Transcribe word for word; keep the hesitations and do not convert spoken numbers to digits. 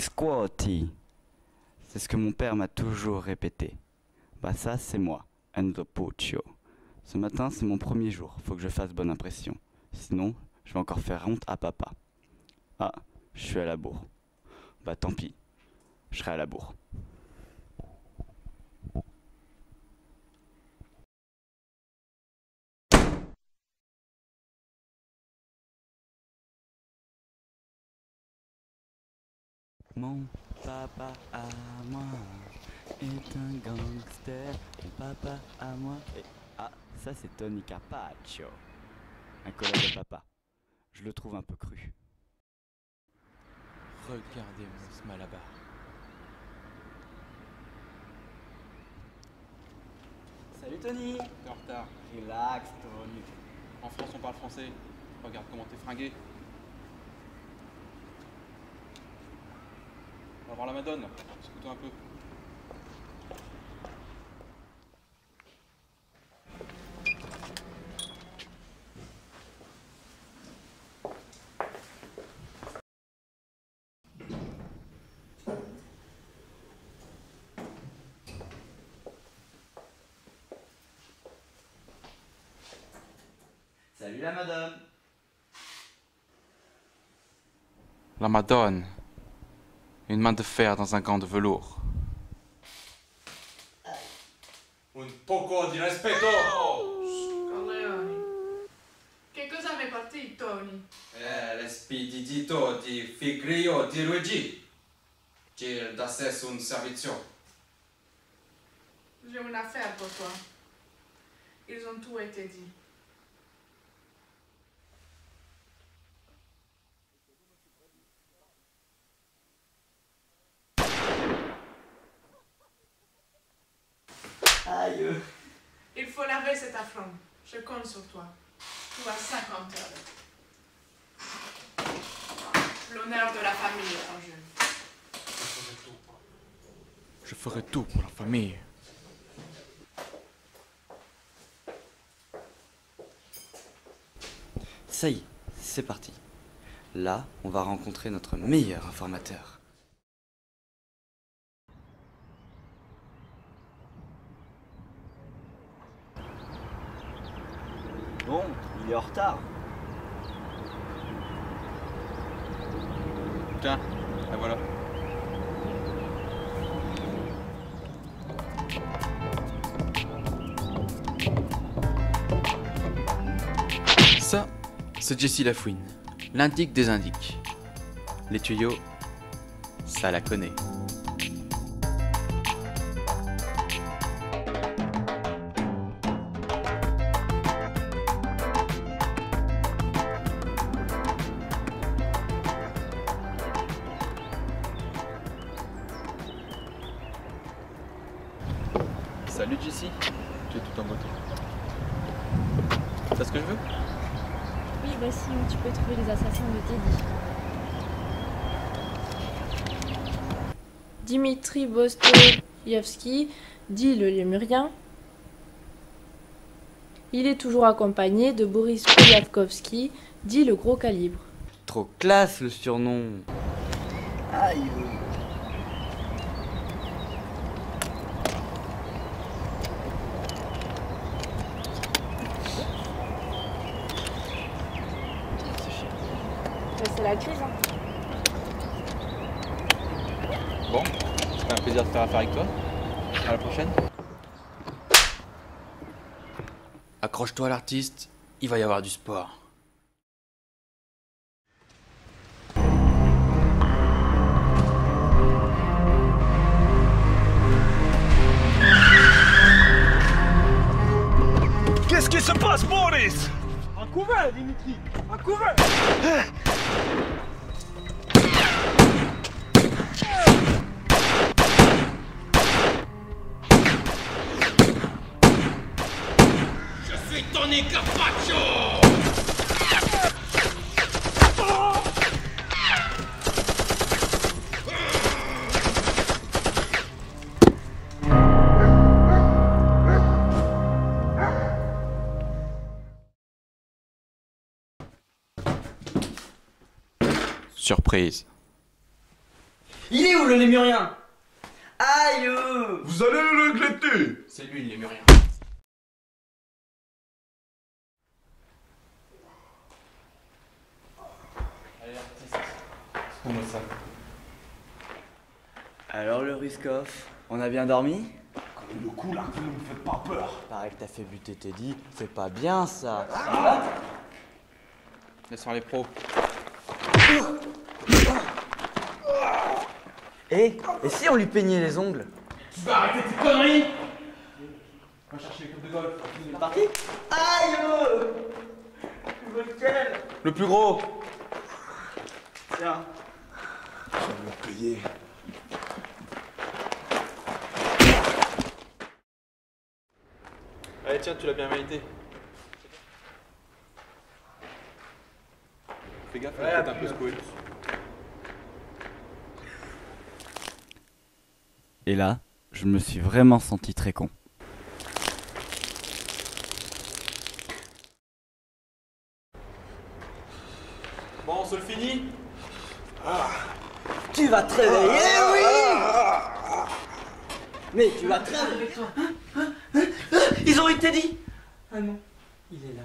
squatty squatty. C'est ce que mon père m'a toujours répété. Bah ça c'est moi, Enzo Puccio. Ce matin c'est mon premier jour, faut que je fasse bonne impression. Sinon, je vais encore faire honte à papa. Ah, je suis à la bourre. Bah tant pis, je serai à la bourre. Mon papa à moi est un gangster. Mon papa à moi est... Ah, ça c'est Tony Capaccio, un collègue de papa. Je le trouve un peu cru. Regardez mon malabar. Salut Tony. T'es en retard. Relax Tony. En France on parle français. Regarde comment t'es fringué. On va voir la madone, écoutons un peu. Salut la madone. La madone. Une main de fer dans un gant de velours. Un poco di rispetto! Oh, Corleone. Che cosa ne parti, Tony? Eh, l'espedito di Figrio di Luigi. C'è da sé un servizio. J'ai une affaire pour toi. Ils ont tout été dit. Aïe. Il faut laver cet affront. Je compte sur toi. Tu as cinquante heures. L'honneur de la famille est en jeu. Je ferai tout pour la famille. Ça y est, c'est parti. Là, on va rencontrer notre meilleur informateur. Bon, il est en retard. Tiens, la voilà. Ça, c'est Jessie Lafouine, l'indique des indiques. Les tuyaux, ça la connaît. Salut Jessie, tu es tout en beauté. C'est ce que je veux? Oui, voici où tu peux trouver les assassins de Teddy. Dimitri Dostoyevski, dit le lémurien. Il est toujours accompagné de Boris Kouyatkovski, dit le gros calibre. Trop classe le surnom. Aïe. C'est la crise, hein. Bon, c'était un plaisir de faire affaire avec toi. À la prochaine. Accroche-toi à l'artiste, il va y avoir du sport. Qu'est-ce qui se passe, Boris? Un couvert, Dimitri! Un couvert! Je suis Tony Capaccio! Surprise. Il est où le lémurien? Aïe! Vous allez le regretter! C'est lui le lémurien. Allez, on ça. Alors le Ruskov, on a bien dormi? Le coup là, vous ne me faites pas peur. Pareil que t'as fait buter Teddy, c'est pas bien ça. Ah, laissons les pros. Et, et si on lui peignait les ongles? Tu vas arrêter tes conneries. On va chercher les clubs de golf. C'est parti. Aïe! Tu veux lequel? Le plus gros. Tiens. Je vais me payer. Allez, tiens, tu l'as bien mérité. Fais gaffe, ouais, t'es un peu secoué. Et là, je me suis vraiment senti très con. Bon, on se le finit. Ah. Tu vas te réveiller, ah, oui ah, ah, ah. Mais tu vas te réveiller avec toi. Ils ont été dit. Ah non, il est là.